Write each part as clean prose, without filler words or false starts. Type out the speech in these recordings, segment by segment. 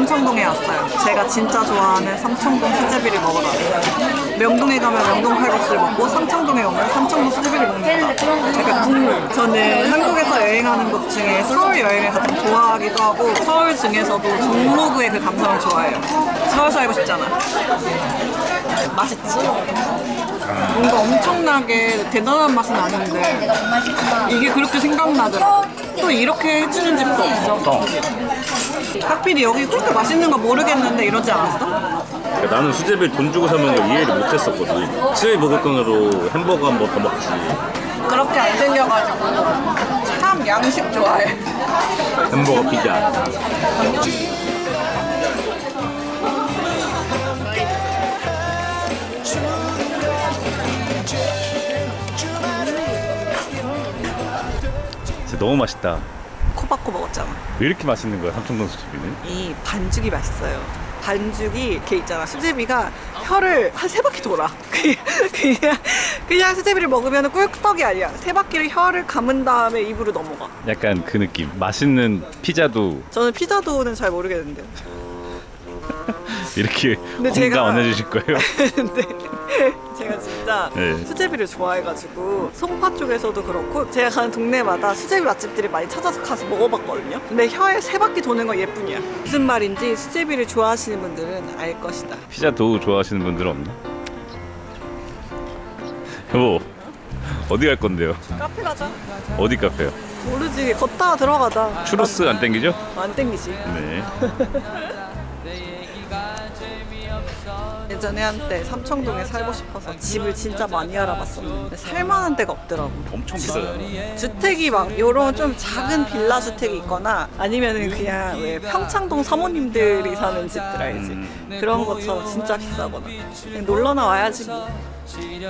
삼청동에 왔어요. 제가 진짜 좋아하는 삼청동 수제비를 먹으러 왔어요. 명동에 가면 명동 칼국수를 먹고 삼청동에 오면 삼청동 수제비를 먹는다. 약간 국물. 저는 한국에서 여행하는 곳 중에 서울 여행을 가장 좋아하기도 하고, 서울 중에서도 종로구의 그 감성을 좋아해요. 서울 살고 싶잖아. 맛있지? 뭔가 엄청나게 대단한 맛은 아닌데 이게 그렇게 생각나더라고. 또 이렇게 해주는 집도 없어. 하필 여기 그렇게 맛있는 거 모르겠는데 이러지 않았어? 나는 수제비를 돈 주고 사면 이해를 못했었거든. 수제비 먹을 돈으로 햄버거 한 번 더 먹지. 그렇게 안 생겨가지고. 참 양식 좋아해. 햄버거, 피자. 진짜 너무 맛있다. 코박고 먹었잖아. 왜 이렇게 맛있는 거야 삼청동 수제비는? 이 반죽이 맛있어요. 반죽이 이렇게 있잖아. 수제비가 혀를 한 3바퀴 돌아. 그냥 수제비를 먹으면 꿀떡이 아니야. 3바퀴를 혀를 감은 다음에 입으로 넘어가. 약간 그 느낌. 맛있는 피자도. 저는 피자도는 잘 모르겠는데. 이렇게 공감 안 해주실 거예요? 네. 제가 진짜 네. 수제비를 좋아해가지고 송파 쪽에서도 그렇고 제가 가는 동네마다 수제비 맛집들이 많이 찾아서 가서 먹어봤거든요. 근데 혀에 3바퀴 도는 건 얘뿐이야. 무슨 말인지 수제비를 좋아하시는 분들은 알 것이다. 피자도 좋아하시는 분들은 없나? 여보 어디 갈 건데요? 카페 가자. 어디 카페요? 모르지. 걷다가 들어가자. 추로스 안 땡기죠? 안 땡기지. 네. 예전에 한때 삼청동에 살고 싶어서 집을 진짜 많이 알아봤었는데 살만한 데가 없더라고. 엄청 비싸요. 주택이 막 요런 좀 작은 빌라 주택이 있거나 아니면은 그냥 왜 평창동 사모님들이 사는 집들 알지? 그런 것처럼 진짜 비싸거나. 그냥 놀러나 와야지 뭐.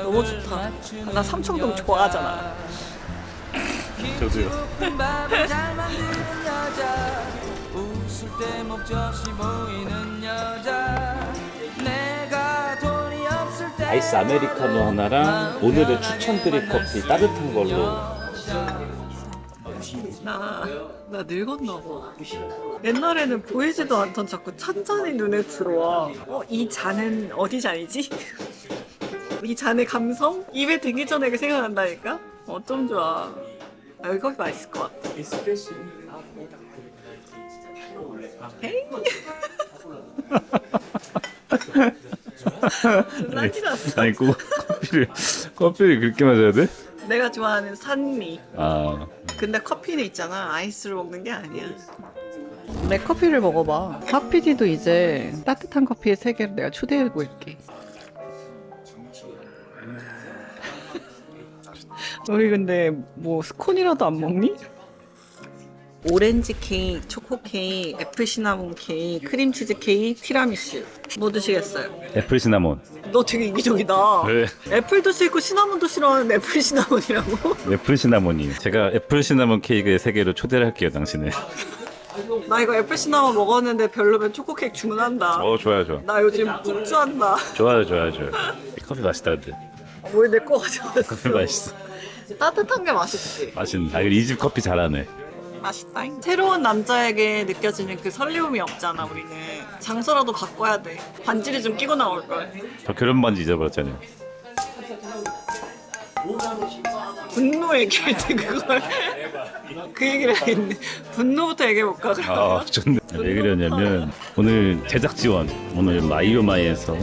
너무 좋다. 나 삼청동 좋아하잖아. 저도요. 웃을 때 목젖이 보이는 여자. 아이스 아메리카노 하나랑 오늘의 추천드릴 커피 따뜻한 걸로. 나 늙었나 봐. 옛날에는 보이지도 않던 자꾸 찬잔이 눈에 들어와. 이 잔은 어디 잔이지? 이 잔의 감성? 입에 들기 전에 이게 생각난다니까? 어쩜 좋아. 아, 여기 커피 맛있을 것 같아. 에이? 아니 커피를 그렇게 마셔야 돼? 내가 좋아하는 산미. 아. 근데 커피는 있잖아. 아이스로 먹는 게 아니야. 맥커피를 먹어봐. 핫피디도 이제 따뜻한 커피의 세계로 내가 초대하고 있게. 우리 근데 뭐 스콘이라도 안 먹니? 오렌지 케이크, 초코 케이크, 애플 시나몬 케이크, 크림치즈 케이크, 티라미슈. 뭐 드시겠어요? 애플 시나몬. 너 되게 이기적이다. 왜? 애플도 싫고 시나몬도 싫어하는 애플 시나몬이라고? 애플 시나몬이. 제가 애플 시나몬 케이크의 세계로 초대를 할게요, 당신을. 나 이거 애플 시나몬 먹었는데 별로면 초코 케이크 주문한다. 좋아요, 좋아. 나 요즘 폭주한다. 좋아요, 좋아요, 좋아요. 커피 맛있다, 근데. 왜 내 거 가져왔어? 커피 맛있어. 따뜻한 게 맛있지. 맛있네. 아, 이 집 커피 잘하네. 맛있다잉. 새로운 남자에게 느껴지는 그 설레움이 없잖아. 우리는 장소라도 바꿔야 돼. 반지를 좀 끼고 나올 걸. 저 결혼 반지 잊어버렸잖아요. 분노 얘기할 때 그걸 그 얘기를 하겠네. 분노부터 얘기해볼까 그럼. 좋네. 왜 그러냐면 오늘 제작 지원, 오늘 마이오마이에서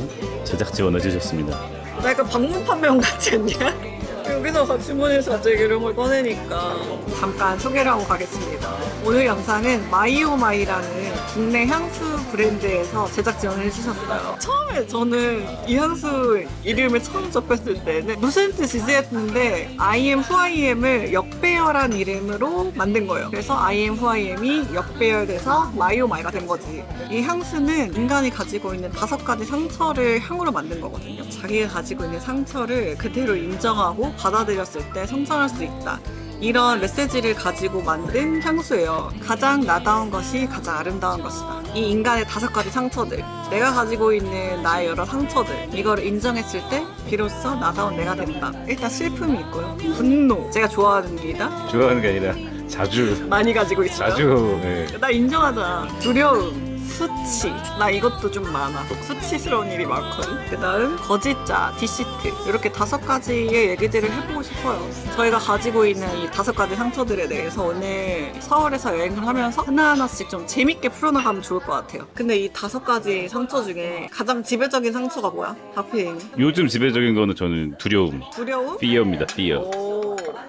제작 지원을 해주셨습니다. 나 약간 방문 판매원 같지 않냐? 여기서 주문해서 갑자기 이런 걸 꺼내니까. 잠깐 소개를 하고 가겠습니다. 오늘 영상은 마이오마이라는 국내 향수 브랜드에서 제작 지원을 해주셨어요. 처음에 저는 이 향수 이름을 처음 접했을 때는 무슨 뜻이지 했는데 I am who I am을 역배열한 이름으로 만든 거예요. 그래서 I am who I am이 역배열돼서 마이오마이가 된 거지. 이 향수는 인간이 가지고 있는 5가지 상처를 향으로 만든 거거든요. 자기가 가지고 있는 상처를 그대로 인정하고 받아들였을 때 성장할 수 있다. 이런 메시지를 가지고 만든 향수예요. 가장 나다운 것이 가장 아름다운 것이다. 이 인간의 5가지 상처들, 내가 가지고 있는 나의 여러 상처들, 이걸 인정했을 때 비로소 나다운 내가 된다. 일단 슬픔이 있고요. 분노, 제가 좋아하는 게 아니다. 좋아하는 게 아니라 자주 많이 가지고 있어요? 자주. 네. 나 인정하자. 두려움, 수치. 나 이것도 좀 많아. 수치스러운 일이 많거든. 그다음 거짓자, 디시트. 이렇게 5가지의 얘기들을 해보고 싶어요. 저희가 가지고 있는 이 5가지 상처들에 대해서 오늘 서울에서 여행을 하면서 하나하나씩 좀 재밌게 풀어나가면 좋을 것 같아요. 근데 이 5가지 상처 중에 가장 지배적인 상처가 뭐야? 하필 요즘 지배적인 거는 저는 두려움. 두려움? fear입니다. fear.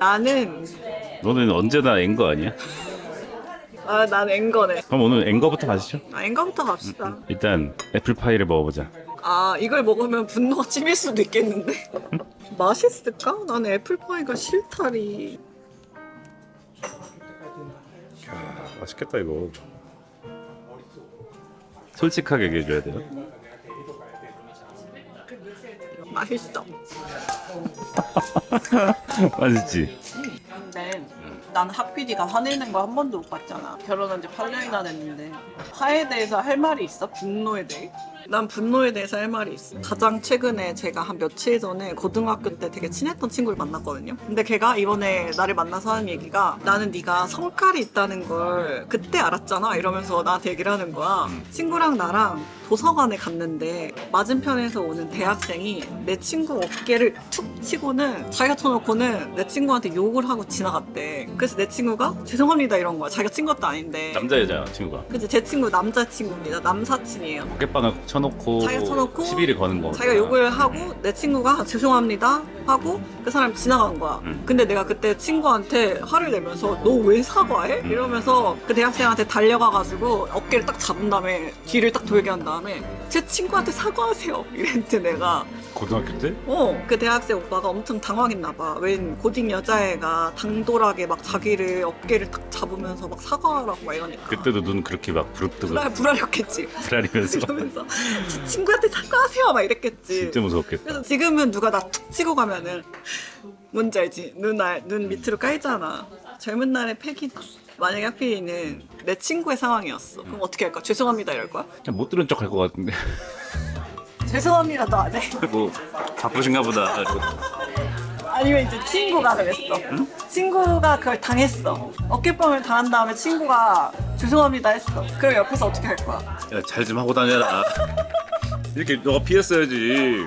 나는. 너는 언제나 앵거 아니야? 아, 난 앵거네. 그럼 오늘 앵거부터 가시죠. 아, 앵거부터 갑시다. 일단 애플파이를 먹어보자. 아, 이걸 먹으면 분노가 치밀 수도 있겠는데? 맛있을까? 나는 애플파이가 싫다리. 야, 맛있겠다 이거. 솔직하게 얘기해줘야 돼요? 맛있어. 맛있지? 난 학피디가 화내는 거 한 번도 못 봤잖아. 결혼한 지 8년이나 됐는데. 화에 대해서 할 말이 있어? 분노에 대해? 난 분노에 대해서 할 말이 있어. 가장 최근에 제가 한 며칠 전에 고등학교 때 되게 친했던 친구를 만났거든요. 근데 걔가 이번에 나를 만나서 하는 얘기가, 나는 네가 성깔이 있다는 걸 그때 알았잖아 이러면서 나한테 얘기를 하는 거야. 친구랑 나랑 도서관에 갔는데 맞은편에서 오는 대학생이 내 친구 어깨를 툭 치고는 자기가 쳐놓고는 내 친구한테 욕을 하고 지나갔대. 그래서 내 친구가 죄송합니다 이런 거야. 자기가 친 것도 아닌데. 남자 여자 친구가? 그치, 제 친구 남자친구입니다. 남사친이에요. 어깨빵을 쳐놓고 자기가 쳐놓고 시비를 거는 거. 자기가 욕을 하고 내 친구가 죄송합니다 하고 그 사람이 지나간 거야. 근데 내가 그때 친구한테 화를 내면서 너 왜 사과해? 이러면서 그 대학생한테 달려가가지고 어깨를 딱 잡은 다음에 뒤를 딱 돌게 한 다음에 제 친구한테 사과하세요 이랬는데 내가. 고등학교 때? 어, 그 대학생 오빠가 엄청 당황했나봐. 웬 고딩 여자애가 당돌하게 막 자기를 어깨를 딱 잡으면서 막 사과하라고 막 이러니까. 그때도 눈 그렇게 막 부릅뜨고 불안했겠지. 불안이면서 이러면서 제 친구한테 사과하세요 막 이랬겠지. 진짜 무서웠겠다. 그래서 지금은 누가 나 툭 치고 가면은 뭔지 알지? 눈 밑으로 깔잖아. 젊은 날의 패기다. 만약에 하필이는 내 친구의 상황이었어. 그럼 어떻게 할까? 죄송합니다 이럴 거야? 그냥 못 들은 척 할 것 같은데. 죄송합니다도 안 해. 뭐 바쁘신가 보다. 아니면 이제 친구가 그랬어. 응? 친구가 그걸 당했어. 어깨빵을 당한 다음에 친구가 죄송합니다 했어. 그럼 옆에서 어떻게 할 거야? 야, 잘 좀 하고 다녀라. 이렇게 너가 피했어야지.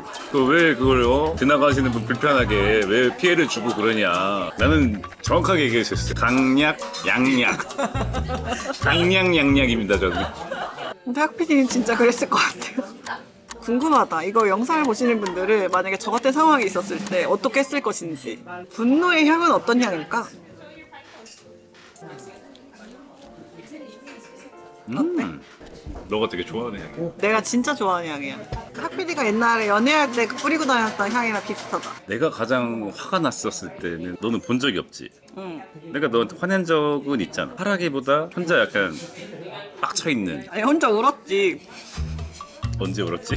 왜 그걸 지나가시는 분 불편하게 왜 피해를 주고 그러냐. 나는 정확하게 얘기했었어요. 강약 양약. 강약 양약입니다 저는. 근데 학피디는 진짜 그랬을 것 같아요. 궁금하다. 이거 영상을 보시는 분들은 만약에 저 같은 상황이 있었을 때 어떻게 했을 것인지. 분노의 향은 어떤 향일까? 너가 되게 좋아하는 향이야. 내가 진짜 좋아하는 향이야. 학피디가 옛날에 연애할 때 뿌리고 다녔던 향이랑 비슷하다. 내가 가장 화가 났었을 때는 너는 본 적이 없지? 응. 내가 너한테 화낸 적은 있잖아. 화라기보다 혼자 약간 빡쳐있는. 아니, 혼자 울었지. 언제 울었지?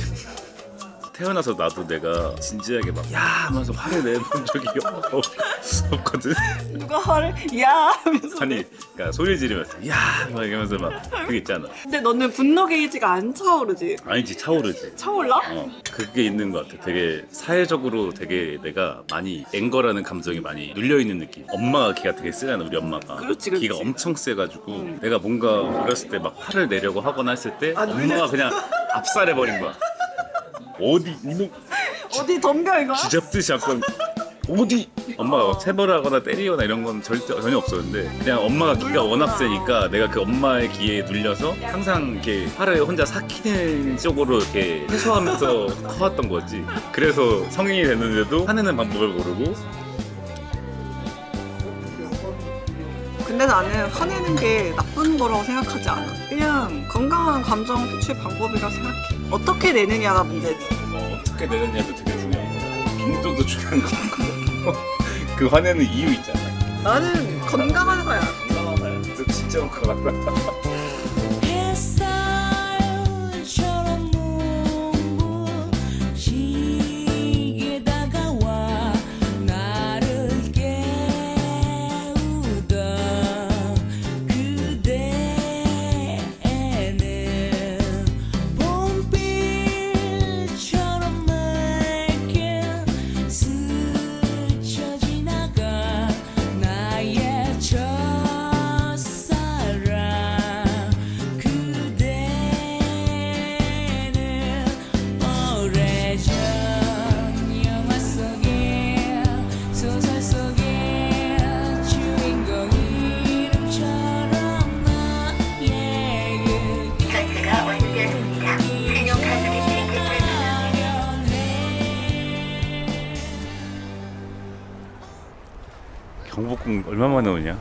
태어나서 나도 내가 진지하게 막 야 하면서 화를 내본 적이 없거든. 누가 화를 야 하면서. 아니, 그러니까 소리 지르면서 야 막 이러면서 막 그게 있잖아. 근데 너는 분노 게이지가 안 차오르지? 아니지, 차오르지. 차올라? 그게 있는 것 같아. 되게 사회적으로 되게 내가 많이 앵거라는 감정이 많이 눌려있는 느낌. 엄마가 기가 되게 세잖아, 우리 엄마가. 그렇지. 기가 엄청 세가지고 내가 뭔가 어렸을 때 막 화를 내려고 하거나 했을 때 엄마가 그냥 압살해버린 거야. 어디 이놈 어디 덤벼 이거 지잡듯이 약간 어디 엄마가 체벌하거나 때리거나 이런 건 전혀 없었는데 그냥 엄마가 기가 워낙 세니까 내가 그 엄마의 기에 눌려서 항상 이렇게 화를 혼자 삭히는 쪽으로 이렇게 해소하면서 커왔던 거지. 그래서 성인이 됐는데도 화내는 방법을 모르고. 근데 나는 화내는 게 나쁜 거라고 생각하지 않아. 그냥 건강한 감정 표출 방법이라고 생각해. 어떻게 내느냐가 문제지. 어떻게 내느냐도 되게 중요한 거야. 빈도도 중요한 거고. 그 화내는 이유 있잖아. 나는 건강한 거야. 건강한 거야. 너 진짜 건강한 거야. 경복궁 얼마만에 오냐?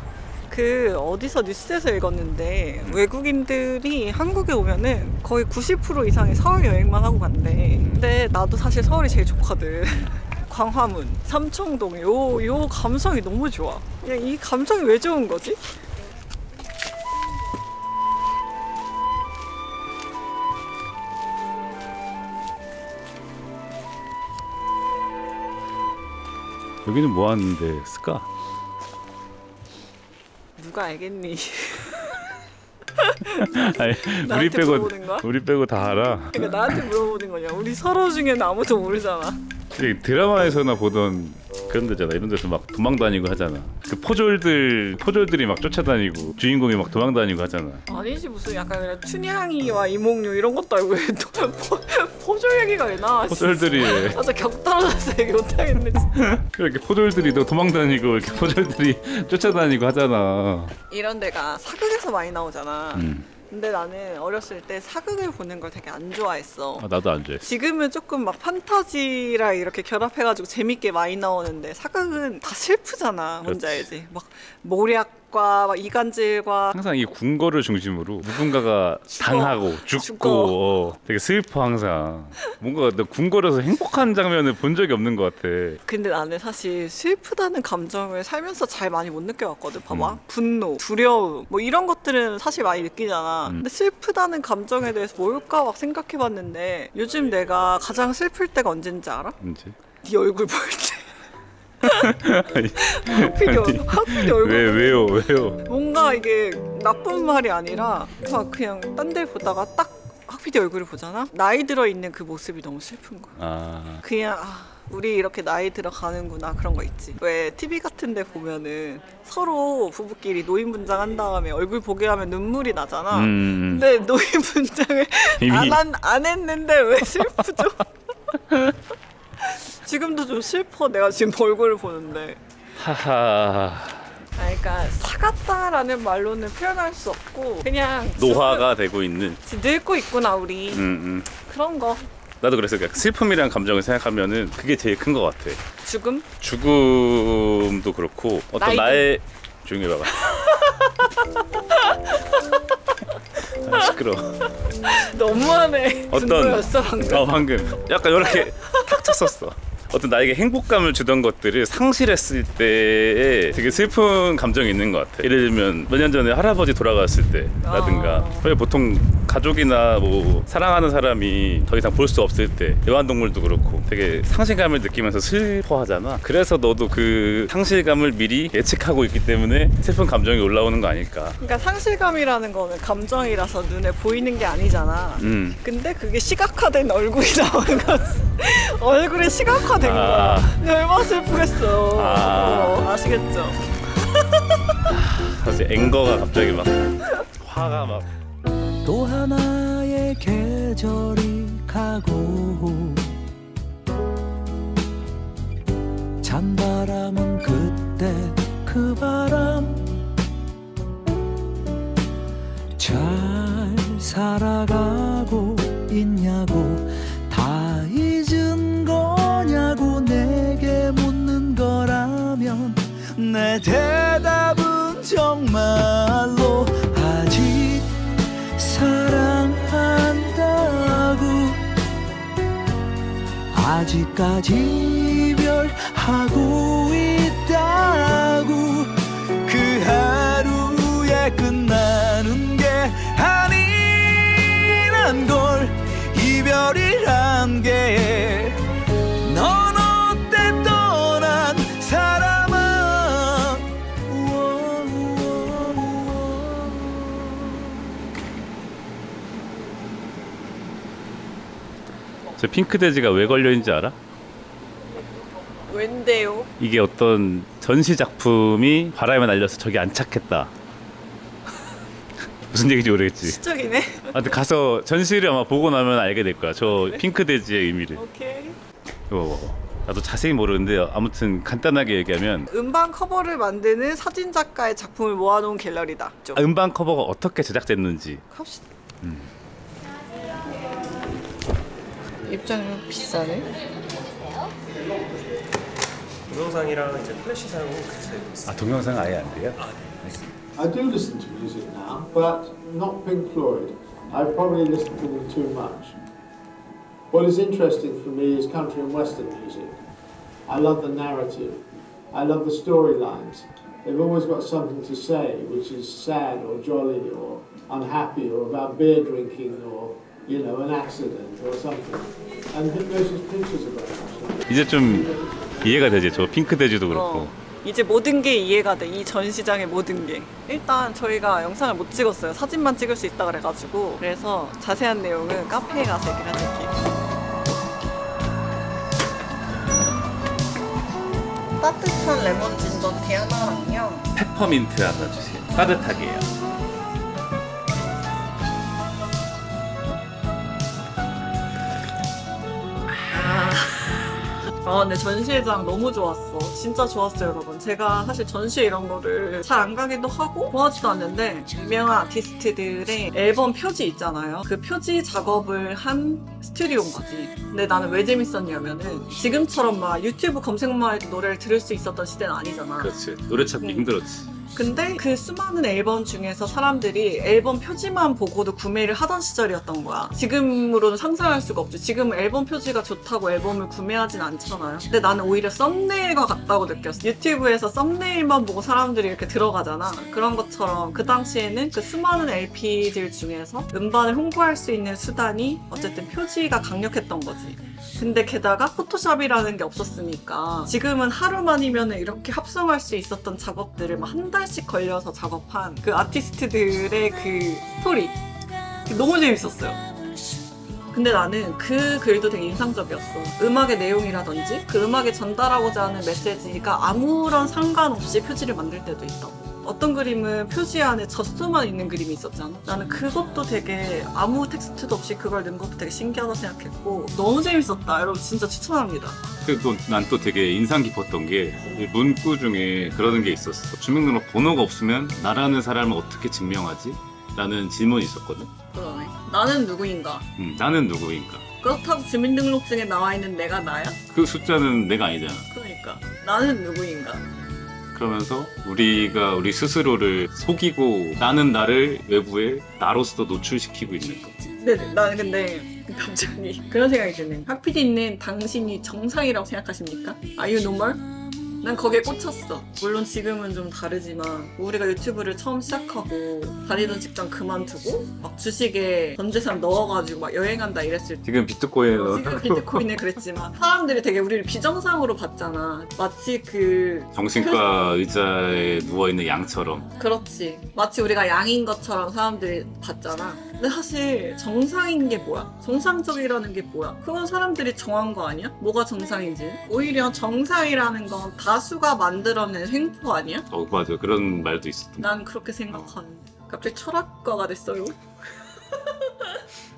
그 어디서 뉴스에서 읽었는데 외국인들이 한국에 오면은 거의 90% 이상이 서울 여행만 하고 간대. 근데 나도 사실 서울이 제일 좋거든. 광화문, 삼청동 요 감성이 너무 좋아. 그냥 이 감성이 왜 좋은 거지? 여기는 뭐 하는 데였을까? 누가 알겠니? 아니, 우리 빼고 다 알아. 그러니까 나한테 물어보는 거냐? 우리 서로 중에는 아무도 모르잖아. 드라마에서나 보던 그런 데잖아. 이런 데서 막 도망다니고 하잖아. 그 포졸들이 막 쫓아다니고 주인공이 막 도망다니고 하잖아. 아니지, 무슨 약간 그냥 춘향이와 이몽룡 이런 것도 알고 포졸 얘기가 왜 나와? 포졸들이 맞아, 격 떨어져서 얘기 못하겠네 진짜. 이렇게 포졸들이 또 도망다니고 이렇게 포졸들이 쫓아다니고 하잖아. 이런 데가 사극에서 많이 나오잖아. 근데 나는 어렸을 때 사극을 보는 걸 되게 안 좋아했어. 아, 나도 안 좋아해. 지금은 조금 막 판타지랑 이렇게 결합해가지고 재밌게 많이 나오는데 사극은 다 슬프잖아. 뭔지 알지? 막 모략과 막 이간질과 항상 이 궁궐을 중심으로 누군가가 당하고 죽고 되게 슬퍼 항상. 뭔가 나 궁궐에서 행복한 장면을 본 적이 없는 것 같아. 근데 나는 사실 슬프다는 감정을 살면서 잘 많이 못 느껴봤거든. 봐봐. 분노, 두려움 뭐 이런 것들은 사실 많이 느끼잖아. 근데 슬프다는 감정에 대해서 뭘까 막 생각해봤는데 요즘 내가 가장 슬플 때가 언제인지 알아? 언제? 네 얼굴 볼 때. 하필 얼굴 왜요? 뭔가 이게 나쁜 말이 아니라 막 그냥 딴 데 보다가 딱 학피디 얼굴을 보잖아? 나이 들어 있는 그 모습이 너무 슬픈 거야. 그냥 우리 이렇게 나이 들어가는구나 그런 거 있지. 왜 TV 같은 데 보면은 서로 부부끼리 노인분장한 다음에 얼굴 보게 하면 눈물이 나잖아. 근데 노인분장을 안 했는데 왜 슬프죠? 지금도 좀 슬퍼. 내가 지금 얼굴을 보는데. 그러니까 사갔다라는 말로는 표현할 수 없고 그냥 노화가 되고 있는, 늙고 있구나 우리. 그런 거. 나도 그래서 슬픔이란 감정을 생각하면은 그게 제일 큰 것 같아. 죽음도 그렇고 어떤 나의 조용히 해봐봐. 아, 시끄러워. 너무하네. 분노였어 방금. 방금 약간 이렇게 탁 쳤었어. 어떤 나에게 행복감을 주던 것들을 상실했을 때에 되게 슬픈 감정이 있는 것 같아. 예를 들면 몇 년 전에 할아버지 돌아갔을 때라든가 보통 가족이나 뭐 사랑하는 사람이 더 이상 볼 수 없을 때, 애완동물도 그렇고 되게 상실감을 느끼면서 슬퍼하잖아. 그래서 너도 그 상실감을 미리 예측하고 있기 때문에 슬픈 감정이 올라오는 거 아닐까. 그러니까 상실감이라는 거는 감정이라서 눈에 보이는 게 아니잖아. 근데 그게 시각화된 얼굴이 나오는 거지. 얼굴에 시각화된 거야. 얼마나 슬프겠어. 아시겠죠? 사실 앵거가 갑자기 막 화가 막. 또 하나의 계절이 가고 찬바람은 그때 그 바람. 잘 살아가고 있냐고 다 잊은 거냐고 내게 묻는 거라면 내 대답은 정말로 아직 사랑한다고, 아직까지 이별하고 있다고. 그 하루에 끝나는 게 아니란 걸, 이별이란 게. 넌 어때 떠난 사람아. 저 핑크돼지가 왜 걸려있는지 알아? 왠데요? 이게 어떤 전시 작품이 바람에 날려서 저기 안착했다. 무슨 얘기인지 모르겠지. 시적이네. 아, 근데 가서 전시를 아마 보고 나면 알게 될 거야. 저 그래? 핑크돼지의 의미를. 오케이. 이거 봐봐. 나도 자세히 모르는데 아무튼 간단하게 얘기하면 음반 커버를 만드는 사진 작가의 작품을 모아놓은 갤러리다. 음반 커버가 어떻게 제작됐는지. 갑시다. 입장료 비싸네. 동영상이랑 이제 플래시 사용은 같이 되고 있어요. 아, 동영상 아예 안 돼요? 아, 네. I do listen to music now, but not Pink Floyd. I probably listen to them too much. What is interesting for me is country and western music. I love the narrative. I love the storylines. They've always got something to say, which is sad or jolly or unhappy or about beer drinking or, you know, an accident or something. And hypnosis pictures about that. 이제 좀 이해가 되지. 저 핑크 돼지도 그렇고. 이제 모든 게 이해가 돼. 이 전시장의 모든 게. 일단 저희가 영상을 못 찍었어요. 사진만 찍을 수 있다 그래가지고. 그래서 자세한 내용은 카페에 가서 얘기를 해줄게요. 따뜻한 레몬 진저 티 하나랑요. 페퍼민트 하나 주세요. 따뜻하게요. 아, 근데 전시회장 너무 좋았어. 진짜 좋았어요, 여러분. 제가 사실 전시회 이런 거를 잘 안 가기도 하고 좋아하지도 않는데, 유명한 아티스트들의 앨범 표지 있잖아요. 그 표지 작업을 한 스튜디오인 거지. 근데 나는 왜 재밌었냐면은, 지금처럼 막 유튜브 검색만 해도 노래를 들을 수 있었던 시대는 아니잖아. 그렇지. 노래 찾기 힘들었지. 근데 그 수많은 앨범 중에서 사람들이 앨범 표지만 보고도 구매를 하던 시절이었던 거야. 지금으로는 상상할 수가 없죠. 지금 앨범 표지가 좋다고 앨범을 구매하진 않잖아요. 근데 나는 오히려 썸네일과 같다고 느꼈어. 유튜브에서 썸네일만 보고 사람들이 이렇게 들어가잖아. 그런 것처럼 그 당시에는 그 수많은 LP들 중에서 음반을 홍보할 수 있는 수단이 어쨌든 표지가 강력했던 거지. 근데 게다가 포토샵이라는 게 없었으니까 지금은 하루만이면 이렇게 합성할 수 있었던 작업들을 막 한 달씩 걸려서 작업한 그 아티스트들의 그 스토리 너무 재밌었어요. 근데 나는 그 글도 되게 인상적이었어. 음악의 내용이라든지 그 음악에 전달하고자 하는 메시지가 아무런 상관없이 표지를 만들 때도 있다고. 어떤 그림은 표지 안에 젖소만 있는 그림이 있었잖아. 나는 그것도 되게 아무 텍스트도 없이 그걸 넣은 것도 되게 신기하다 생각했고 너무 재밌었다. 여러분 진짜 추천합니다. 그리고 난 또 되게 인상 깊었던 게 문구 중에 그러는 게 있었어. 주민등록 번호가 없으면 나라는 사람을 어떻게 증명하지? 라는 질문이 있었거든. 그러네. 나는 누구인가? 나는 누구인가? 그렇다고 주민등록증에 나와 있는 내가 나야? 그 숫자는 내가 아니잖아. 그러니까 나는 누구인가? 그러면서 우리가 우리 스스로를 속이고 나는 나를 외부에 나로서 노출시키고 있는 거. 네네. 나는 근데 갑자기 그런 생각이 드네. 학피디는 당신이 정상이라고 생각하십니까? Are you normal? 난 거기에 꽂혔어. 물론 지금은 좀 다르지만 우리가 유튜브를 처음 시작하고 다니던 직장 그만두고 막 주식에 전 재산 넣어가지고 막 여행한다 이랬을 때 지금 비트코인에 그랬지만 사람들이 되게 우리를 비정상으로 봤잖아. 마치 그 정신과 의자에 누워있는 양처럼. 그렇지. 마치 우리가 양인 것처럼 사람들이 봤잖아. 근데 사실 정상인 게 뭐야? 정상적이라는 게 뭐야? 그건 사람들이 정한 거 아니야? 뭐가 정상인지? 오히려 정상이라는 건 다수가 만들어낸 행포 아니야? 어, 맞아. 그런 말도 있었던. 난 그렇게 생각하는데. 갑자기 철학과가 됐어요.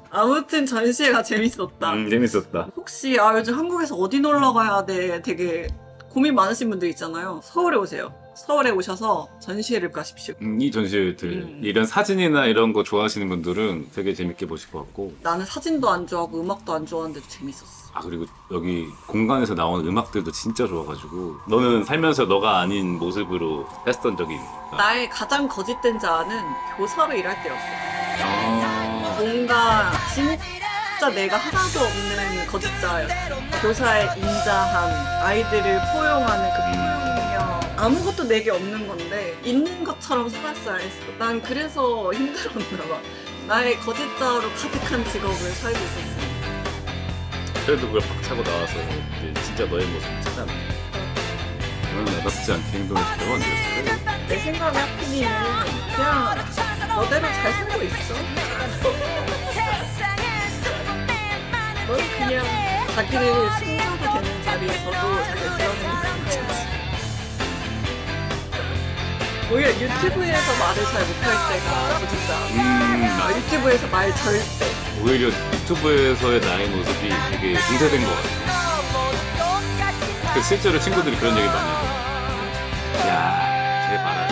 아무튼 전시회가 재밌었다. 재밌었다. 혹시 요즘 한국에서 어디 놀러 가야 돼? 되게 고민 많으신 분들 있잖아요. 서울에 오세요. 서울에 오셔서 전시회를 가십시오. 이 전시회들 이런 사진이나 이런 거 좋아하시는 분들은 되게 재밌게 보실 것 같고. 나는 사진도 안 좋아하고 음악도 안 좋아하는데도 재밌었어. 아, 그리고 여기 공간에서 나오는 음악들도 진짜 좋아가지고 너는 살면서 너가 아닌 모습으로 했던 적이 있는가? 나의 가장 거짓된 자아는 교사로 일할 때였어. 아... 뭔가 진짜 내가 하나도 없는 거짓자였어. 교사의 인자함, 아이들을 포용하는 그 아무것도 내게 없는 건데 있는 것처럼 살았어야 했어. 난 그래서 힘들었나 봐. 나의 거짓자로 가득한 직업을 살고 있었어. 그래도 그걸 박차고 나와서 이제 진짜 너의 모습을 찾아내. 너는 나답지 않게 행동해서 너가 안 되었어. 내 생각에 하피니는 그냥 너대로 잘 살고 있어. 넌 그냥 자기를 숨겨도 되는 자리에서도 자기를 드러내는 거지. 오히려 유튜브에서 말을 잘 못할 때가 거짓다. 유튜브에서 말 절대. 오히려 유튜브에서의 나의 모습이 되게 중세된 것 같아요. 실제로 친구들이 그런 얘기 많이 하고. 야, 쟤 봐라.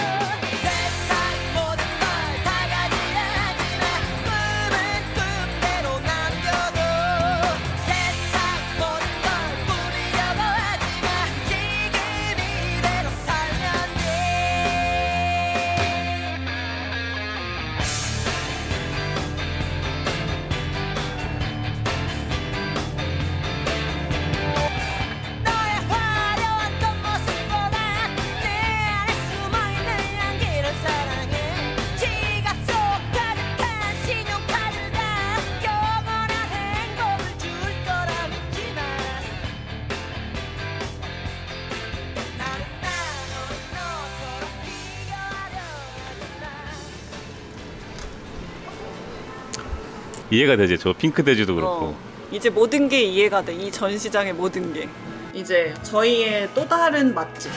이해가 되지. 저 핑크 돼지도 그렇고. 이제 모든 게 이해가 돼. 이 전시장의 모든 게. 이제 저희의 또 다른 맛집.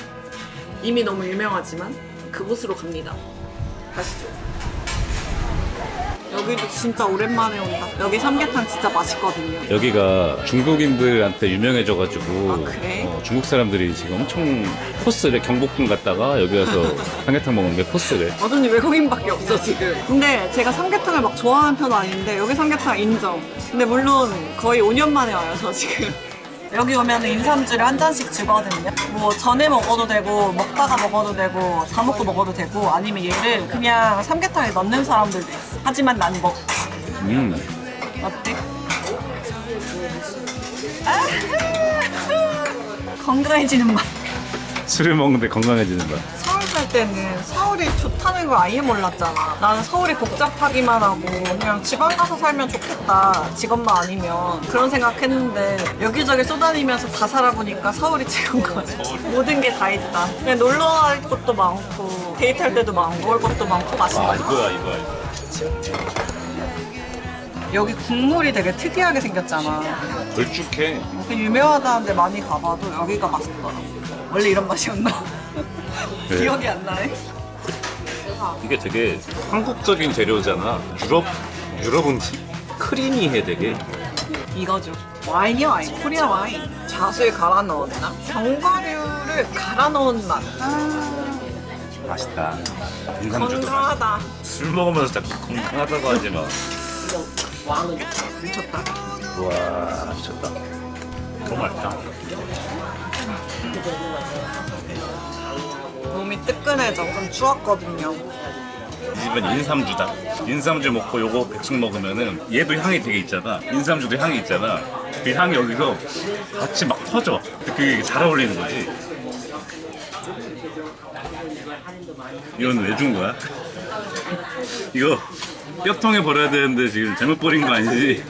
이미 너무 유명하지만 그곳으로 갑니다. 가시죠. 여기도 진짜 오랜만에 온다. 여기 삼계탕 진짜 맛있거든요. 여기가 중국인들한테 유명해져가지고 아, 그래? 중국 사람들이 지금 엄청 코스를 경복궁 갔다가 여기 와서 삼계탕 먹는 게 코스래. 완전히 외국인밖에 없어 지금. 근데 제가 삼계탕을 막 좋아하는 편은 아닌데 여기 삼계탕 인정. 근데 물론 거의 5년 만에 와요 저 지금. 여기 오면 인삼주를 한 잔씩 주거든요. 뭐 전에 먹어도 되고 먹다가 먹어도 되고 다 먹고 먹어도 되고 아니면 얘를 그냥 삼계탕에 넣는 사람들도 있어. 하지만 난 먹어. 어때? 건강해지는 맛. 술을 먹는데 건강해지는 맛. 서울 살 때는 서울이 좋다는 걸 아예 몰랐잖아. 나는 서울이 복잡하기만 하고 그냥 지방 가서 살면 좋겠다, 직업만 아니면 그런 생각했는데 여기저기 쏘다니면서 다 살아보니까 서울이 최고인 거지. 모든 게 다 있다. 그냥 놀러 갈 것도 많고 데이트할 때도 많고 먹을 것도 많고 맛있는 거. 아, 이거야. 여기 국물이 되게 특이하게 생겼잖아. 걸쭉해. 유명하다는데 많이 가봐도 여기가 맛있더라. 원래 이런 맛이었나? 네. 기억이 안 나네. 이게 되게 한국적인 재료잖아. 유럽 음식. 크리미해 되게. 이거죠. 와인이야 와인. 코리아 와인. 잣을 갈아 넣었나? 견과류를 갈아 넣은 맛. 맛있다. 건강하다. 술 먹으면서 자꾸 건강하다고 하지 마. 와우, 미쳤다. 와, 미쳤다. 너무 맛있다. 몸이 뜨끈해져. 좀 추웠거든요. 이 집은 인삼주다. 인삼주 먹고 요거 배충 먹으면은 얘도 향이 되게 있잖아. 인삼주도 향이 있잖아. 그 향이 여기서 같이 막 퍼져. 그게 잘 어울리는 거지. 이건 왜 준 거야? 이거 뼈통에 버려야 되는데 지금 잘못 버린 거 아니지?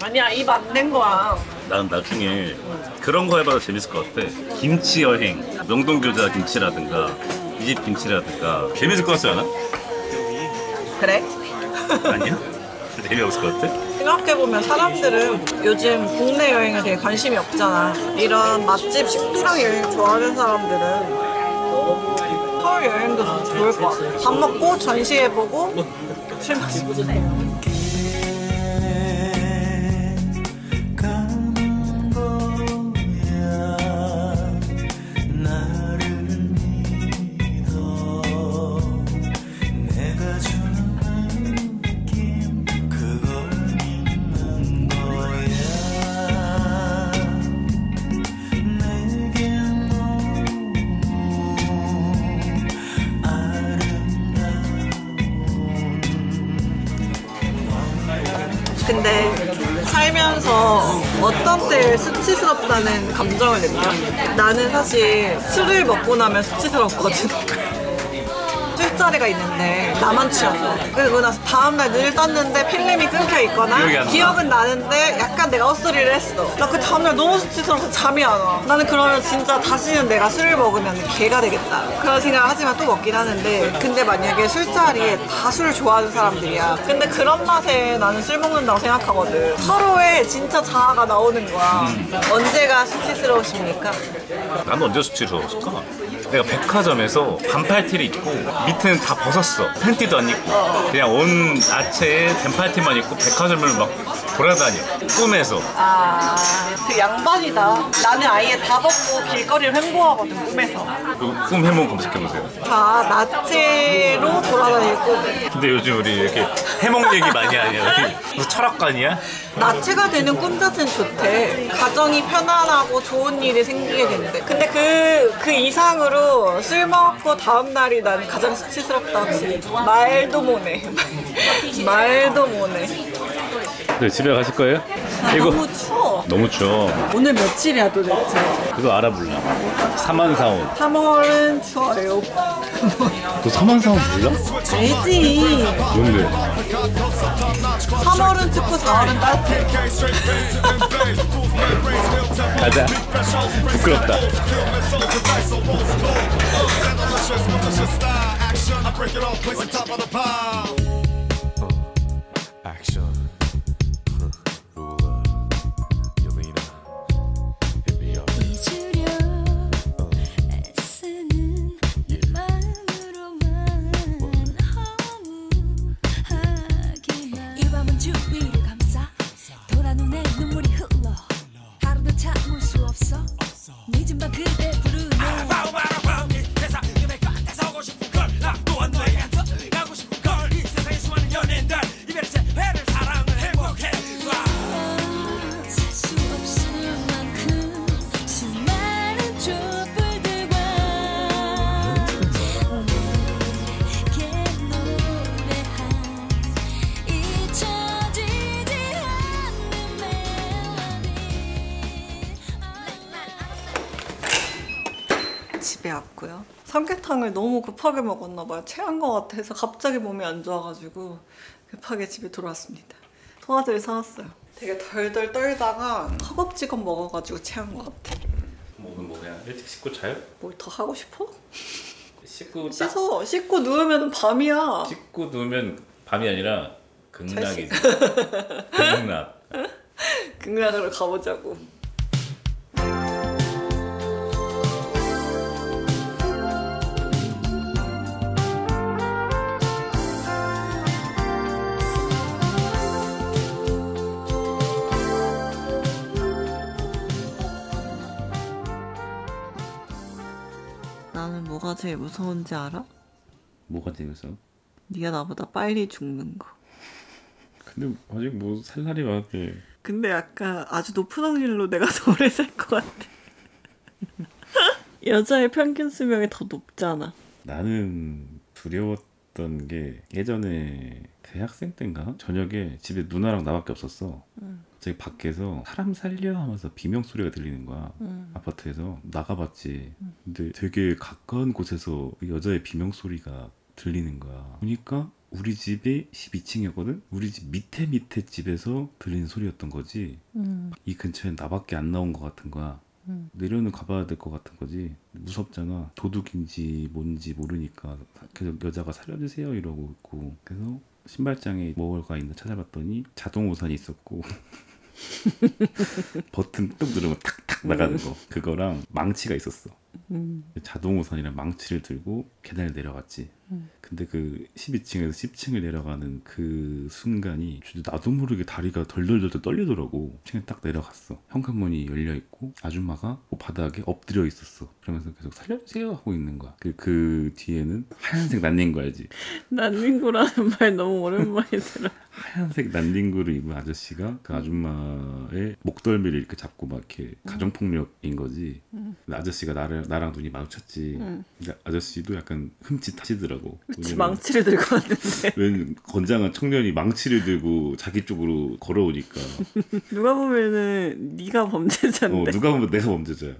아니야, 입 안 낸 거야. 난 나중에 그런 거 해봐도 재밌을 것 같아. 김치 여행, 명동교자 김치라든가 이 집 김치라든가. 재밌을 것 같지 않아? 그래? 아니야? 재미없을 것 같아? 생각해보면 사람들은 요즘 국내 여행에 되게 관심이 없잖아. 이런 맛집 식도락 여행 좋아하는 사람들은 서울 여행도 너무 좋을 것 같아. 밥 먹고 전시해보고 술 마시고. 근데 살면서 어떤 때에 수치스럽다는 감정을 느껴. 나는 사실 술을 먹고 나면 수치스럽거든. 술자리가 있는데 나만 취했어. 그리고 나서 다음날 눈을 떴는데 필름이 끊겨 있거나 기억은 나는데 약간 내가 헛소리를 했어. 나 그 다음날 너무 수치스러워서 잠이 안 와. 나는 그러면 진짜 다시는 내가 술을 먹으면 개가 되겠다 그런 생각을 하지만 또 먹긴 하는데, 근데 만약에 술자리에 다 술을 좋아하는 사람들이야. 근데 그런 맛에 나는 술 먹는다고 생각하거든. 서로의 진짜 자아가 나오는 거야. 언제가 수치스러우십니까? 난 언제 수치스러웠을까? 내가 백화점에서 반팔티를 입고 밑에는 다 벗었어. 팬티도 안 입고 그냥 온 아체에 반팔티만 입고 백화점을 막 돌아다녀. 꿈에서. 아, 그 양반이다. 나는 아예 다 벗고 길거리를 횡보하거든 꿈에서. 꿈 해몽 검색해보세요. 다 나체로 돌아다니고. 근데 요즘 우리 이렇게 해몽 얘기 많이 하냐. 무슨 철학관이야? 나체가 되는 꿈 자체는 좋대. 가정이 편안하고 좋은 일이 생기게 된대. 근데 그 이상으로 술 먹고 다음 날이 난 가장 수치스럽다고. 말도 못해. 말도 못해. 네, 집에 가실 거예요? 아, 이거 너무 추워. 너무 추워. 오늘 며칠이야 도대체? 그거 알아볼라. 3만 4온. 3월은 추워요. 너 3만 4온 몰라? 알지. 뭔데? 3월은 춥고 4월은 따뜻해. 가자. 부끄럽다. 집에 왔고요. 삼계탕을 너무 급하게 먹었나 봐요. 체한 것 같아서 갑자기 몸이 안 좋아가지고 급하게 집에 들어왔습니다. 소화제를 사왔어요. 되게 덜덜 떨다가 허겁지겁 먹어가지고 체한 것 같아. 오늘 뭐 그냥 일찍 씻고 자요? 뭘 더 하고 싶어? 씻고 누우면 밤이야. 씻고 누우면 밤이 아니라 극락이지. 극락. 극락으로 가보자고. 나는 뭐가 제일 무서운지 알아? 뭐가 제일 무서워? 네가 나보다 빨리 죽는 거. 근데 아직 뭐 살 날이 많대. 근데 약간 아주 높은 확률로 내가 더 오래 살 것 같아. 여자의 평균 수명이 더 높잖아. 나는 두려웠던 게 예전에 대학생 때인가? 저녁에 집에 누나랑 나밖에 없었어. 저기 밖에서 사람 살려 하면서 비명소리가 들리는 거야. 아파트에서 나가봤지. 근데 되게 가까운 곳에서 여자의 비명소리가 들리는 거야. 보니까 우리 집이 12층이었거든? 우리 집 밑에 집에서 들리는 소리였던 거지. 이 근처엔 나밖에 안 나온 것 같은 거야. 내려는 가봐야 될 것 같은 거지. 무섭잖아. 도둑인지 뭔지 모르니까 계속 여자가 살려주세요 이러고 있고. 그래서 신발장에 뭐가 있나 찾아봤더니 자동 우산이 있었고 버튼 뚝 누르면 탁탁 나가는 거, 그거랑 망치가 있었어. 자동 우산이랑 망치를 들고 계단을 내려갔지. 근데 그 12층에서 10층을 내려가는 그 순간이 나도 모르게 다리가 덜덜덜 떨리더라고. 층에 딱 내려갔어. 현관문이 열려있고 아줌마가 바닥에 엎드려 있었어. 그러면서 계속 살려주세요 하고 있는 거야. 그 뒤에는 하얀색 난닝구 알지? 난닝구라는 말 너무 오랜만에 들어. 하얀색 난닝구를 입은 아저씨가 그 아줌마의 목덜미를 이렇게 잡고 막 이렇게 가정폭력인 거지. 아저씨가 나랑 눈이 마주쳤지. 근데 아저씨도 약간 흠칫하시더라고. 그치, 망치를 들고 왔는데 웬 건장한 청년이 망치를 들고 자기 쪽으로 걸어오니까 누가 보면은 네가 범죄자인데 누가 보면 내가 범죄자야.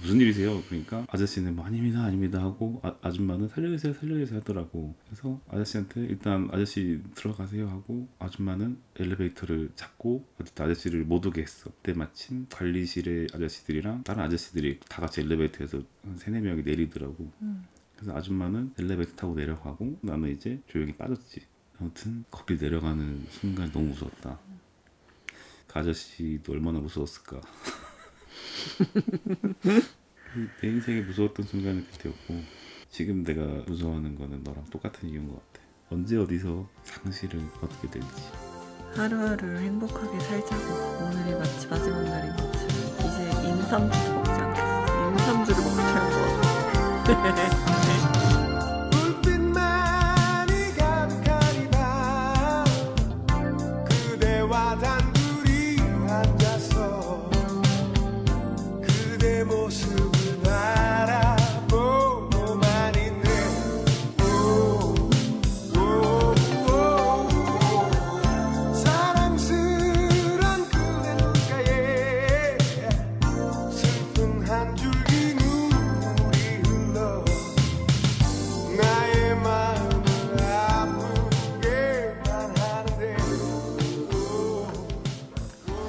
무슨 일이세요? 그러니까 아저씨는 뭐 아닙니다 하고 아줌마는 살려주세요 하더라고. 그래서 아저씨한테 일단 아저씨 들어가세요 하고 아줌마는 엘리베이터를 잡고 아저씨를 못 오게 했어. 그때 마침 관리실의 아저씨들이랑 다른 아저씨들이 다 같이 엘리베이터에서 한 3-4명이 내리더라고. 그래서 아줌마는 엘리베이터 타고 내려가고 나는 이제 조용히 빠졌지. 아무튼 거기 내려가는 순간 너무 무서웠다. 그 아저씨도 얼마나 무서웠을까. 내 인생에 무서웠던 순간은 그때였고 지금 내가 무서워하는 거는 너랑 똑같은 이유인 것 같아. 언제 어디서 상실은 어떻게 될지. 하루하루 행복하게 살자고. 오늘이 마치 마지막 날인 것처럼 이제 인삼주 먹지 않겠어. 인삼주를 먹자고.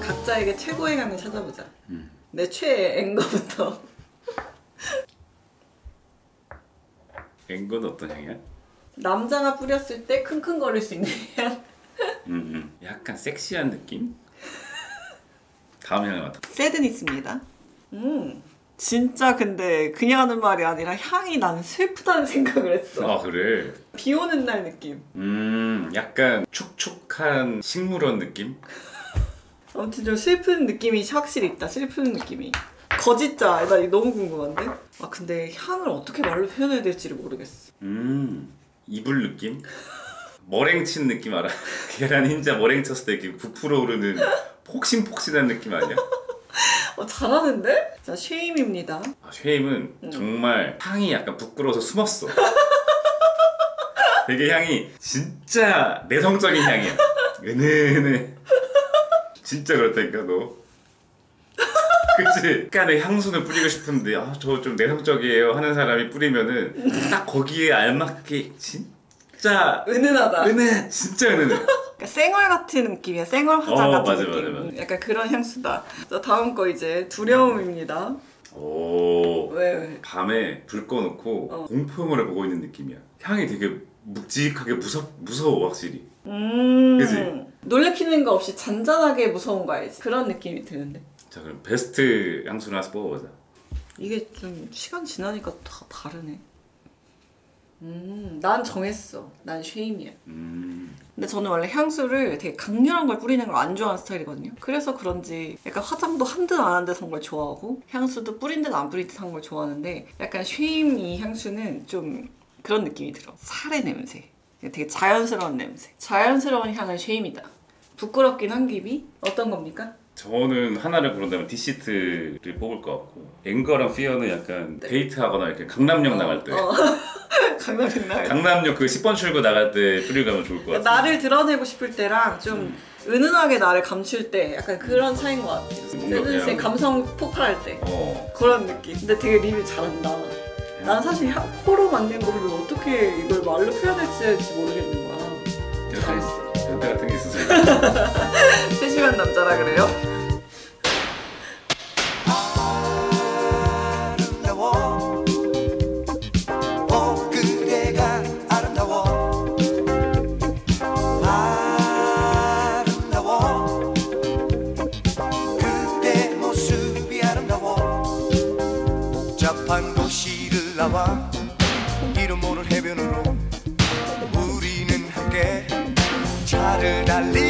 각자에게 최고의 강을 찾아보자. 내 최애 앵거부터. 앵거는 어떤 향이야? 남자가 뿌렸을 때 킁킁거릴 수 있는 향. 약간 섹시한 느낌? 다음 향을 맡아. 새든 있습니다. 진짜 근데 그냥 하는 말이 아니라 향이 나는 슬프다는 생각을 했어. 아 그래? 비 오는 날 느낌. 약간 촉촉한 식물원 느낌? 아무튼 좀 슬픈 느낌이 확실히 있다. 슬픈 느낌이. 거짓자. 나 이거 너무 궁금한데? 아 근데 향을 어떻게 말로 표현해야 될지를 모르겠어. 이불 느낌? 머랭친 느낌 알아? 계란 흰자 머랭 쳤을 때 이렇게 부풀어 오르는 폭신폭신한 느낌 아니야? 잘하는데? 자, 쉐임입니다. 아, 쉐임은 정말 향이 약간 부끄러워서 숨었어. 되게 향이 진짜 내성적인 향이야. 은은해. 진짜 그렇다니까 너. 그치? 약간의 향수는 뿌리고 싶은데 아, 저 좀 내성적이에요 하는 사람이 뿌리면은 딱 거기에 알맞게 진짜 은은하다. 은은해. 진짜 은은해. 그러니까 쌩얼 같은 느낌이야. 쌩얼 화장 같은 맞아, 느낌. 맞아, 맞아. 약간 그런 향수다. 자, 다음 거 이제 두려움입니다. 오. 왜? 밤에 불 꺼놓고 공포영화를 보고 있는 느낌이야. 향이 되게 묵직하게 무서워 확실히. 그치? 놀래키는 거 없이 잔잔하게 무서운 거 알지? 그런 느낌이 드는데. 자 그럼 베스트 향수를 하나씩 뽑아보자. 이게 좀 시간 지나니까 다 다르네. 난 정했어. 난 쉐임이야. 근데 저는 원래 향수를 되게 강렬한 걸 뿌리는 걸 안 좋아하는 스타일이거든요. 그래서 그런지 약간 화장도 한 듯 안 한 듯한 걸 좋아하고 향수도 뿌린 듯 안 뿌린 듯한 걸 좋아하는데 약간 쉐임 이 향수는 좀 그런 느낌이 들어. 살의 냄새. 되게 자연스러운 냄새. 자연스러운 향은 쉐임이다. 부끄럽긴 한 김이 어떤 겁니까? 저는 하나를 고른다면 디시트를 뽑을 것 같고 앵거랑 피어는 약간 데이트하거나 이렇게 강남역 나갈 때 강남역 그 10번 출구 나갈 때 뿌리고 가면 좋을 것 같아요. 나를 드러내고 싶을 때랑 좀 은은하게 나를 감출 때 약간 그런 차이인 것 같아요. 세든스의 감성 폭발할 때 그런 느낌. 근데 되게 리뷰 잘한다. 난 사실 코로 만든 거를 어떻게 이걸 말로 표현할지 모르겠는 거야. 잘했어. 연대 같은 게 있어서 세심한 남자라 그래요? 나와 이름 모를 해변으로 우리는 함께 차를 달리